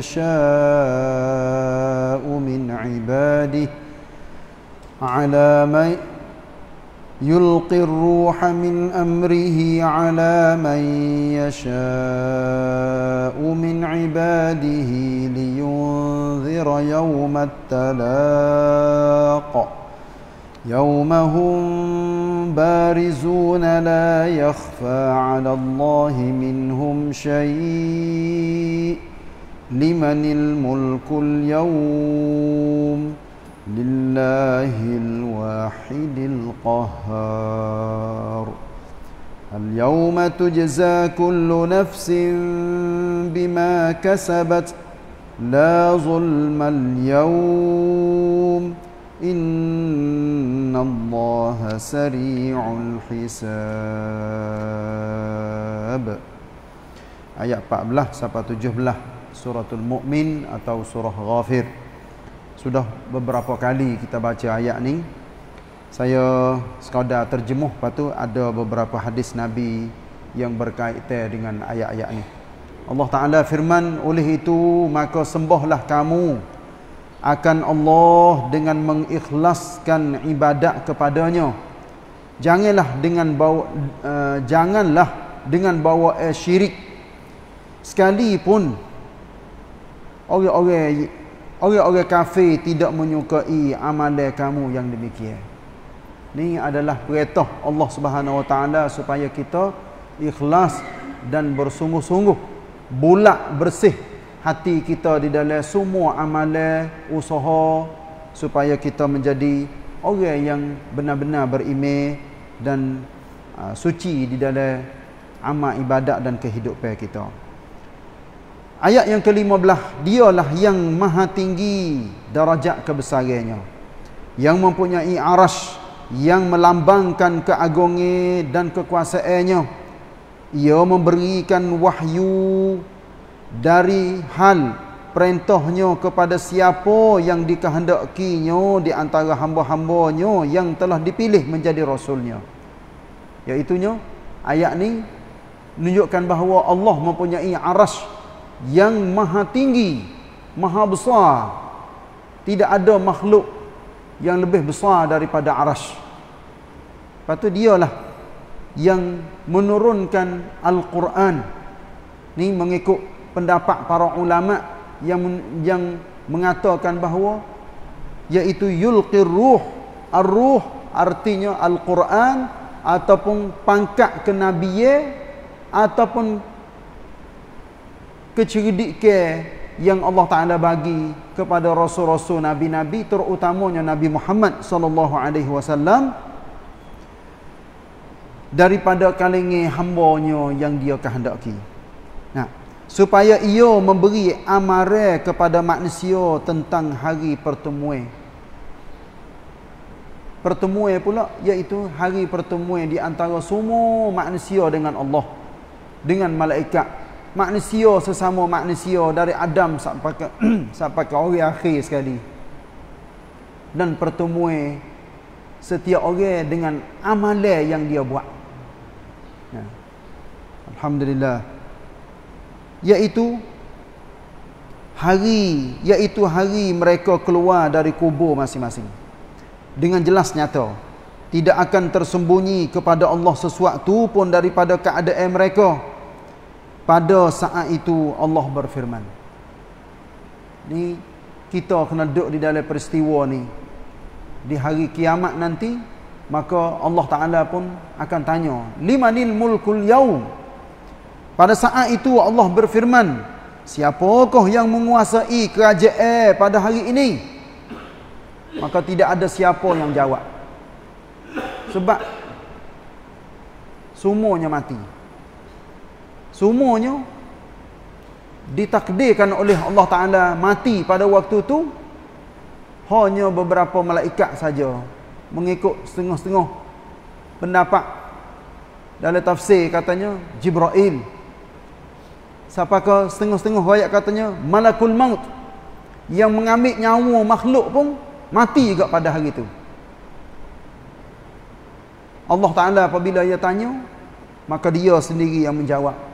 يشاء من عباده على من يلقي الروح من أمره على من يشاء من عباده لينذر يوم التلاق يوم هم بارزون لا يخفى على الله منهم شيء لمن الملك اليوم لله الواحد القهار اليوم تجزى كل نفس بما كسبت لا ظلم اليوم إن الله سريع الحساب. Ayat 14 sampai 17 Suratul Mu'min atau Surah Ghafir. Sudah beberapa kali kita baca ayat ni. Saya sekadar terjemuh, lepas tu ada beberapa hadis Nabi yang berkaitan dengan ayat-ayat ni. Allah Ta'ala firman, oleh itu maka sembahlah kamu akan Allah dengan mengikhlaskan ibadat kepadanya. Janganlah dengan bawa syirik sekalipun. Orang-orang kafir tidak menyukai amalan kamu yang demikian. Ini adalah perintah Allah Subhanahu Wa Taala supaya kita ikhlas dan bersungguh-sungguh, bulat bersih hati kita di dalam semua amalan usaha supaya kita menjadi orang yang benar-benar berimej dan suci di dalam amal ibadat dan kehidupan kita. Ayat yang ke-15, dialah yang maha tinggi darajat kebesarannya, yang mempunyai arasy, yang melambangkan keagungan dan kekuasaannya. Ia memberikan wahyu dari hal perintahnya kepada siapa yang dikehendakinya di antara hamba-hambanya yang telah dipilih menjadi rasulnya. Iaitunya, ayat ni menunjukkan bahawa Allah mempunyai arasy yang maha tinggi, maha besar. Tidak ada makhluk yang lebih besar daripada arasy. Lepas tu dialah yang menurunkan Al-Quran. Ni mengikut pendapat para ulama yang mengatakan bahawa iaitu yulqir ruh. Ar-ruh artinya Al-Quran ataupun pangkat kenabian ataupun kecerdikan yang Allah Ta'ala bagi kepada rasul-rasul, nabi-nabi, terutamanya Nabi Muhammad sallallahu alaihi wasallam, daripada kalangan hamba-Nya yang Dia kehendaki. Nah, supaya ia memberi amaran kepada manusia tentang hari pertemuan. Pertemuan pula iaitu hari pertemuan di antara semua manusia dengan Allah, dengan malaikat. Manusia sesama manusia dari Adam sampai ke orang akhir sekali. Dan pertemuan setiap orang dengan amalan yang dia buat. Ya. Alhamdulillah. Iaitu hari mereka keluar dari kubur masing-masing. Dengan jelas nyata, tidak akan tersembunyi kepada Allah sesuatu pun daripada keadaan mereka. Pada saat itu Allah berfirman. Ni kita kena duduk di dalam peristiwa ni. Di hari kiamat nanti, maka Allah Ta'ala pun akan tanya, limanil mulkul yaum. Pada saat itu Allah berfirman, siapakah yang menguasai kerajaan pada hari ini? Maka tidak ada siapa yang jawab. Sebab semuanya mati. Semuanya ditakdirkan oleh Allah Ta'ala mati pada waktu itu. Hanya beberapa malaikat saja, mengikut setengah-setengah pendapat dalam tafsir katanya Jibril. Siapakah setengah-setengah ayat katanya Malakul Maut, yang mengambil nyawa makhluk pun mati juga pada hari itu. Allah Ta'ala apabila ia tanya, maka Dia sendiri yang menjawab.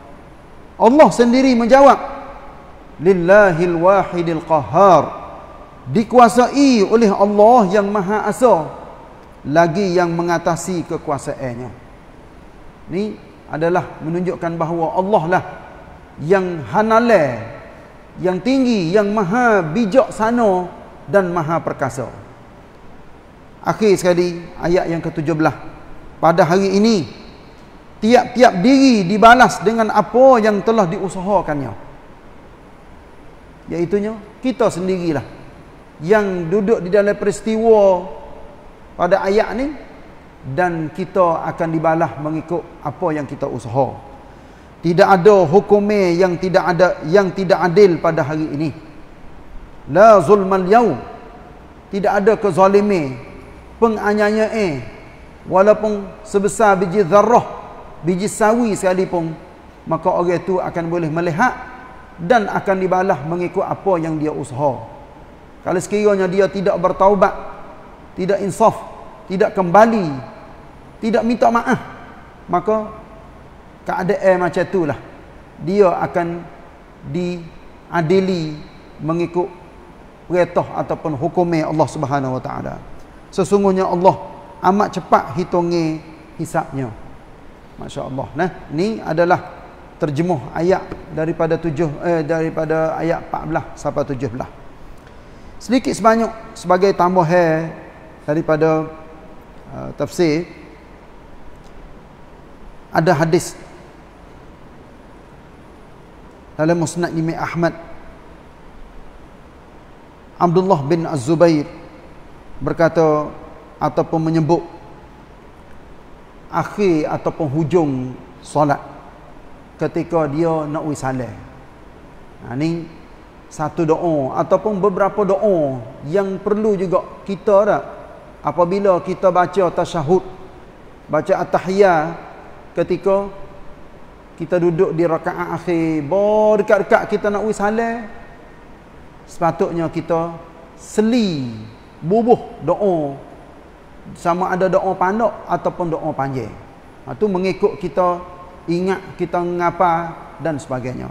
Allah sendiri menjawab. lillahil wahidil qahhar, dikuasai oleh Allah yang Maha Esa lagi yang mengatasi kekuasaannya. Ini adalah menunjukkan bahawa Allah lah yang hanale, yang tinggi, yang maha bijaksana dan maha perkasa. Akhir sekali ayat yang ke-17. Pada hari ini tiap-tiap diri dibalas dengan apa yang telah diusahakannya. Iaitunya kita sendirilah yang duduk di dalam peristiwa pada ayat ni, dan kita akan dibalas mengikut apa yang kita usaha. Tidak ada hukuman yang tidak adil pada hari ini. La zulmal yaum, tidak ada kezalimi, penganiayaan, walaupun sebesar biji zarrah, biji sawi sekalipun, maka orang itu akan boleh melihat dan akan dibalas mengikut apa yang dia usaha. Kalau sekiranya dia tidak bertaubat, tidak insaf, tidak kembali, tidak minta maaf, maka keadaan macam itulah dia akan diadili mengikut perintah ataupun hukumnya Allah Subhanahu Wa Taala. Sesungguhnya Allah amat cepat hitungnya hisabnya. Masya-Allah. Nah, ini adalah terjemuh ayat daripada ayat 14 sampai 17. Sedikit sebanyak sebagai tambahan daripada tafsir, ada hadis dalam Musnad Imam Ahmad, Abdullah bin Az-Zubair berkata ataupun menyebut akhir ataupun hujung solat ketika dia nak wisalah. Nah, ini satu doa ataupun beberapa doa yang perlu juga kita dah. Apabila kita baca tasyahud, baca at-tahiyah, ketika kita duduk di rakaat akhir, dekat-dekat kita nak wisalah, sepatutnya kita seli, bubuh doa, sama ada doa pendek ataupun doa panjang. Itu mengikut kita ingat kita ngapa dan sebagainya.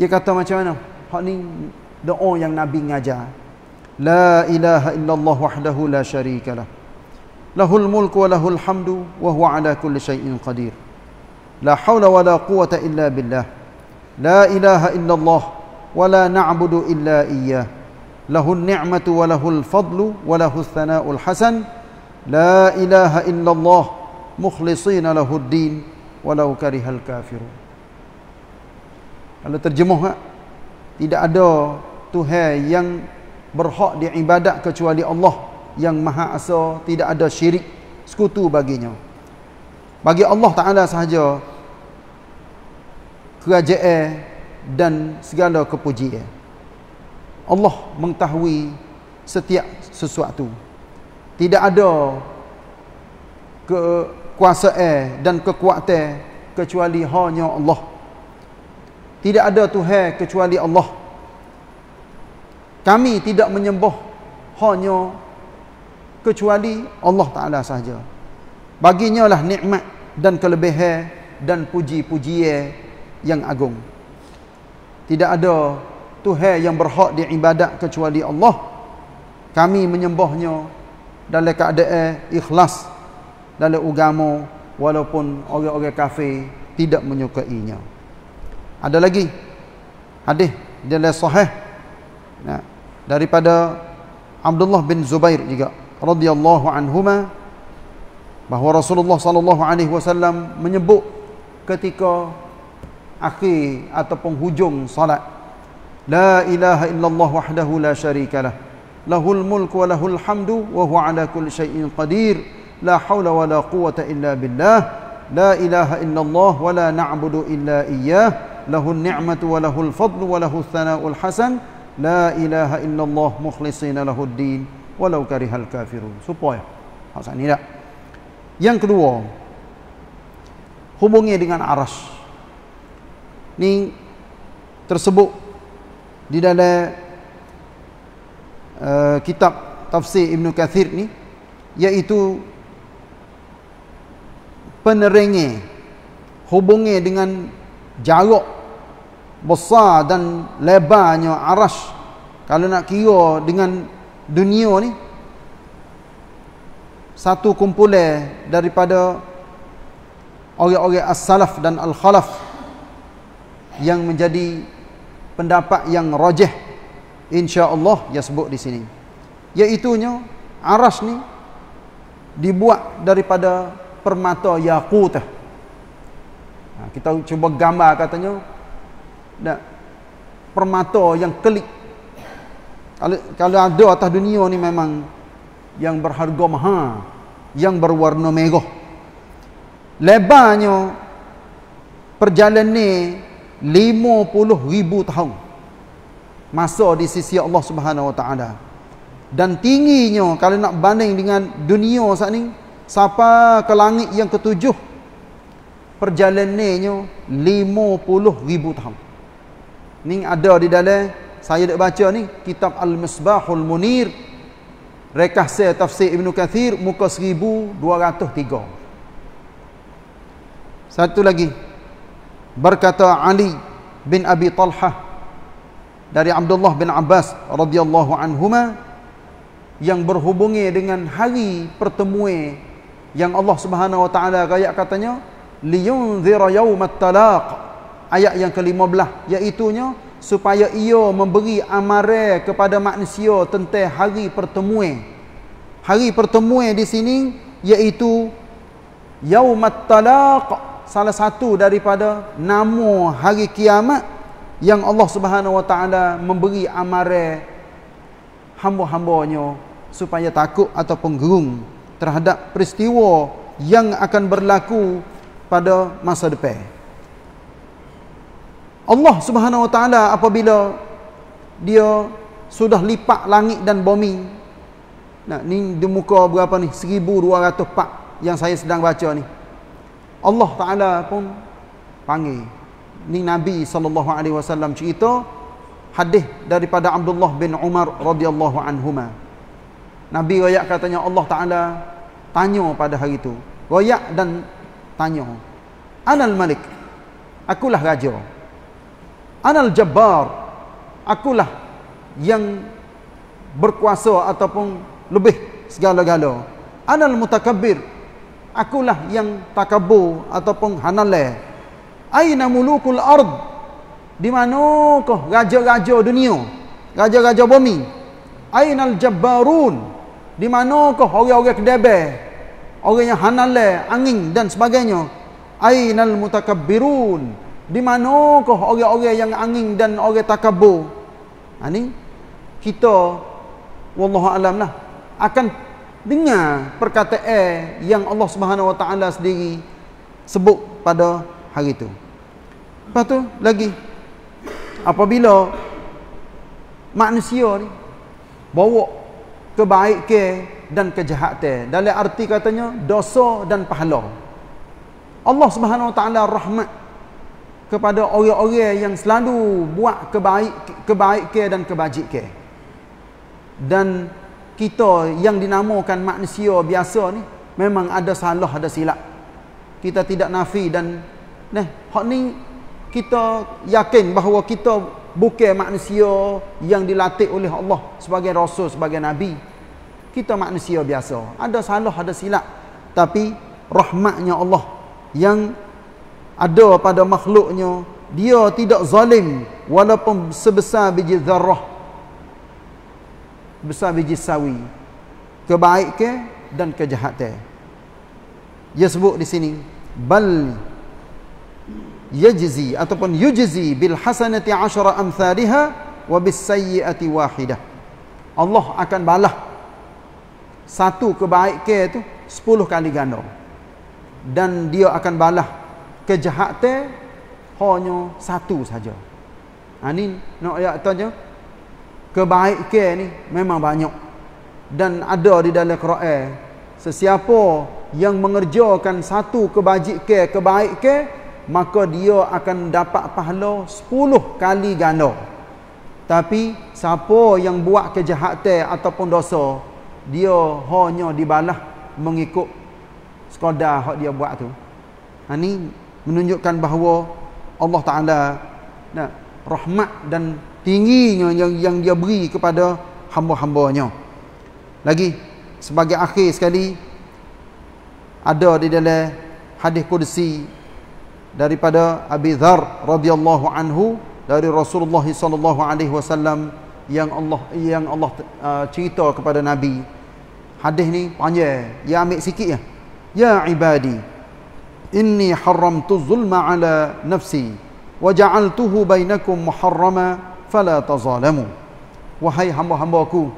Dia kata macam mana? Hak ni doa yang Nabi ngajar. La ilaha illallah wahdahu la syarika lah, lahul mulku wa lahul hamdu wa huwa ala kulli syai'in qadir, la hawla wa la quwata illa billah, la ilaha illallah wa la na'budu illa iyyah, lahul ni'matu wa lahul fadlu wa lahul thana'ul hasan, la ilaha illallah mukhlisina lahud din walau karihal kafirun. Kalau terjemuh, tidak ada Tuhan yang berhak diibadat kecuali Allah yang Maha Esa, tidak ada syirik sekutu baginya. Bagi Allah Ta'ala sahaja kerajaan dan segala kepujian. Allah mengetahui setiap sesuatu. Tidak ada kekuasaan dan kekuatan kecuali hanya Allah. Tidak ada Tuhan kecuali Allah. Kami tidak menyembah hanya kecuali Allah Ta'ala sahaja. Baginya lah nikmat dan kelebihan dan puji-pujian yang agung. Tidak ada Tuhan yang berhak diibadat kecuali Allah. Kami menyembahnya dalam keadaan ikhlas dalam agama, walaupun orang-orang kafir tidak menyukainya. Ada lagi hadis dalam sahih. Nah, daripada Abdullah bin Zubair juga radhiyallahu anhuma, bahawa Rasulullah sallallahu alaihi wasallam menyebut ketika akhir ataupun hujung salat, la ilaha illallah wahdahu la syarikalah, lahul mulku wa lahul hamdu wa huwa ala kulli syai'in qadir, la haula wa la quwwata illa billah, la ilaha illallah wa la na'budu illa iyyah, lahun ni'matu wa lahul fadlu wa lahu thana'ul hasan, la ilaha illallah mukhlisina lahuddin walau karihal kafirun. Supaya hak ni dak. Yang kedua, hubungi dengan arasy. Ni tersebut di dalam kitab tafsir Ibn Kathir ni, iaitu penerangi hubungi dengan jarak besar dan lebarnya arash. Kalau nak kira dengan dunia ni, satu kumpulan daripada orang-orang as-salaf dan al-khalaf yang menjadi pendapat yang rajih, insya-Allah dia sebut di sini, iaitunya arash ni dibuat daripada permata yaqut. Kita cuba gambar, katanya permata yang kelip. Kalau ada atas dunia ni memang yang berharga mahal, yang berwarna merah. Lebarnya perjalanan 50,000 tahun masa di sisi Allah Subhanahu Wa Taala. Dan tingginya kalau nak banding dengan dunia saat ni, sampai ke langit yang ketujuh, perjalanannya 50,000 tahun. Ni ada di dalam, saya dah baca ni, kitab Al-Misbahul Munir, Rekahseh Tafsir Ibn Kathir, muka 1203. Satu lagi, berkata Ali bin Abi Talha dari Abdullah bin Abbas radhiyallahu anhuma, yang berhubungi dengan hari pertemuan yang Allah Subhanahu Wa Taala ayat katanya liyunzira yaumat talaq, ayat yang ke-15, iaitunya supaya ia memberi amaran kepada manusia tentang hari pertemuan. Hari pertemuan di sini iaitu yaumat talaq, salah satu daripada nama hari kiamat yang Allah Subhanahu Wa Taala memberi amaran hamba-hambanya supaya takut atau penggerung terhadap peristiwa yang akan berlaku pada masa depan. Allah Subhanahu Wa Taala apabila dia sudah lipat langit dan bumi. Nah, ni di muka berapa ni? 1204 yang saya sedang baca ni. Allah Ta'ala pun panggil. Ni Nabi SAW cerita hadis daripada Abdullah bin Umar radhiyallahu anhuma. Nabi royak katanya Allah Ta'ala tanya pada hari itu. Royak dan tanya. Anal Malik, akulah raja. Anal Jabbar, akulah yang berkuasa ataupun lebih segala-gala. Anal Mutakabbir, akulah yang takabur ataupun hanalai. Aina mulukul ard, di manakah raja-raja dunia, raja-raja bumi? Ainal jabbarun, di manakah orang-orang kedebel, orang yang hanalai angin dan sebagainya? Ainal mutakabbirun, di manakah orang-orang yang angin dan orang takabur? Ini kita wallahu alam lah akan dengar perkataan yang Allah Subhanahu Wa Taala sendiri sebut pada hari itu. Lepas tu lagi, apabila manusia ni bawa kebaikan dan kejahatan, dalam arti katanya dosa dan pahala, Allah Subhanahu Wa Taala rahmat kepada orang-orang yang selalu buat kebaikan dan kebajikan. Dan kita yang dinamakan manusia biasa ni memang ada salah, ada silap. Kita tidak nafi dan hak ni kita yakin bahawa kita bukan manusia yang dilatih oleh Allah sebagai Rasul, sebagai Nabi. Kita manusia biasa, ada salah, ada silap. Tapi rahmatnya Allah yang ada pada makhluknya, dia tidak zalim walaupun sebesar biji zarrah, besar biji sawi, kebaikan dan kejahatan. Dia sebut di sini bal yajzi ataupun yujzi bil hasanati 10 amsalha wa bis sayyiati wahidah. Allah akan balas satu kebaikan itu 10 kali ganda, dan dia akan balas kejahatan hanya satu saja. Ini nak ayat tanya kebaikan ni memang banyak, dan ada di dalam Quran, sesiapa yang mengerjakan satu kebaikan maka dia akan dapat pahala 10 kali ganda. Tapi siapa yang buat kejahatan ataupun dosa, dia hanya dibalas mengikut sekadar hak dia buat tu. Ini menunjukkan bahawa Allah Taala rahmat dan tingginya yang dia beri kepada hamba-hambanya. Lagi sebagai akhir sekali, ada di dalam hadis qudsi daripada Abi Dzar radhiyallahu anhu dari Rasulullah sallallahu alaihi wasallam yang Allah cerita kepada Nabi. Hadis ni panjang, ya ambil sikit ya. Ya ibadi, inni haramtu zulma ala nafsi wa ja'altuhu bainakum muharrama fala tazalamu. Wahai hamba-hambaku,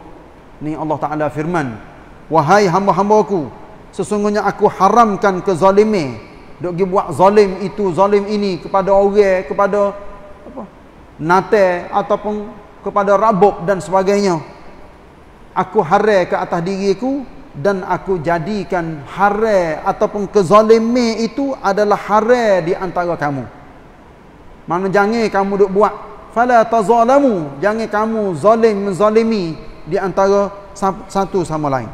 ni Allah Taala firman, wahai hamba-hambaku, sesungguhnya aku haramkan kezalimi, dok gi buat zalim itu zalim ini kepada orang, kepada apa, nate ataupun kepada rabab dan sebagainya. Aku haram ke atas diriku dan aku jadikan haram ataupun kezalimi itu adalah haram di antara kamu. Mana jangan kamu dok buat, fala tazalamu, jangan kamu zalim menzalimi di antara satu sama lain.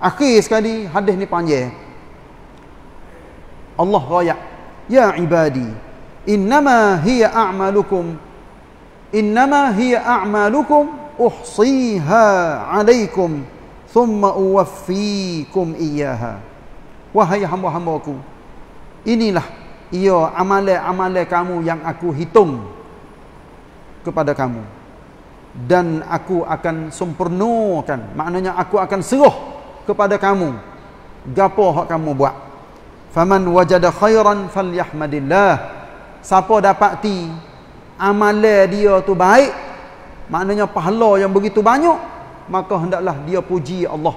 Akhir sekali hadis ni panjang. Allah raya, ya ibadi, innama hiya a'malukum uhsiha 'alaikum thumma uwaffikum iyyaha. Wahai hamba-hambaku, inilah ia amalan-amalan kamu yang aku hitung kepada kamu, dan aku akan sempurnakan, maknanya aku akan serah kepada kamu gapo hak kamu buat. Faman wajada khairan falyahmadillah, siapa dapati amalan dia tu baik, maknanya pahala yang begitu banyak, maka hendaklah dia puji Allah.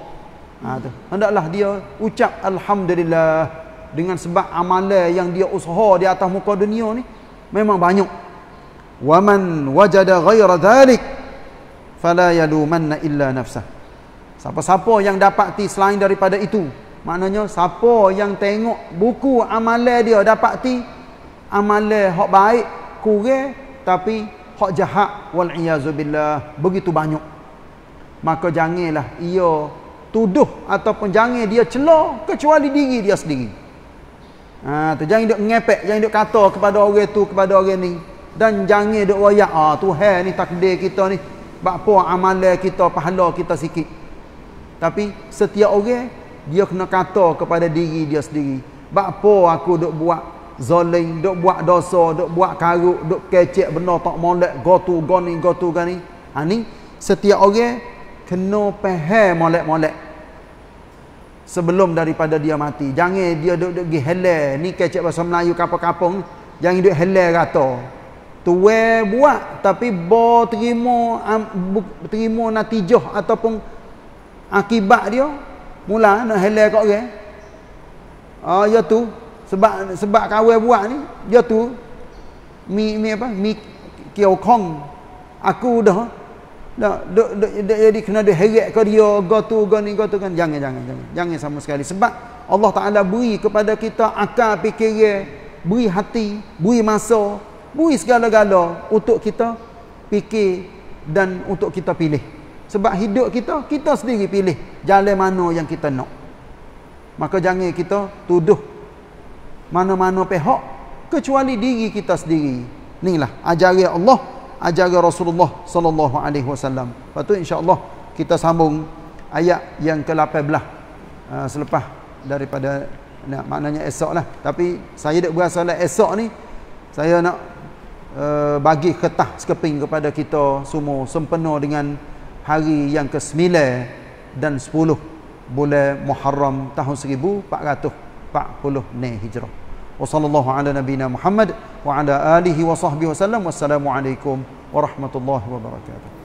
Hendaklah dia ucap alhamdulillah, dengan sebab amalan yang dia usaha di atas muka dunia ni memang banyak. Waman wajada ghaira dhalik fala yalumanna illa nafsah. Siapa-siapa yang dapati selain daripada itu, maknanya siapa yang tengok buku amalan dia dapati amalan hak baik kurang tapi hak jahat wal iazubillah begitu banyak, maka janganlah ia tuduh ataupun jangan dia celah kecuali diri dia sendiri. Tu jangan duk ngepek, jangan duk kata kepada orang tu kepada orang ni, dan jangan duk royak Tuhan ni takdir kita ni bakpo amalan kita pahala kita sikit. Tapi setiap orang dia kena kata kepada diri dia sendiri, bakpo aku dok buat zalim, dok buat dosa, dok buat karuk, dok kecek benda tak molek, gotu gani. Ni setiap orang kena faham molek-molek sebelum daripada dia mati. Jangan dia dok gi helai, ni kecek bahasa Melayu kapang-kapang, jangan dok helai rata. Tuwe buat tapi bo terima natijah ataupun akibat dia, mula nak helai kat orang. Ya tu sebab kawan buat ni, dia tu mi kiokong aku dah jadi kena diheret ke dia, go tu kan jangan sama sekali. Sebab Allah Taala beri kepada kita akal fikiran, beri hati, beri masa, beri segala-gala untuk kita fikir dan untuk kita pilih. Sebab hidup kita sendiri pilih jalan mana yang kita nak. Maka jangan kita tuduh mana-mana pihak kecuali diri kita sendiri. Inilah ajaran Allah, ajaran Rasulullah sallallahu alaihi wasallam. Lepas tu insya-Allah kita sambung ayat yang ke-18 selepas daripada maknanya esoklah. Tapi saya dak berasa lah esok ni saya nak bagi kertas sekeping kepada kita semua sempena dengan hari yang ke-9 dan 10 bulan Muharram tahun 1440 Hijrah. Wa sallallahu ala nabina Muhammad wa ala alihi wa sahbihi wasallam. Wassalamualaikum warahmatullahi wabarakatuh.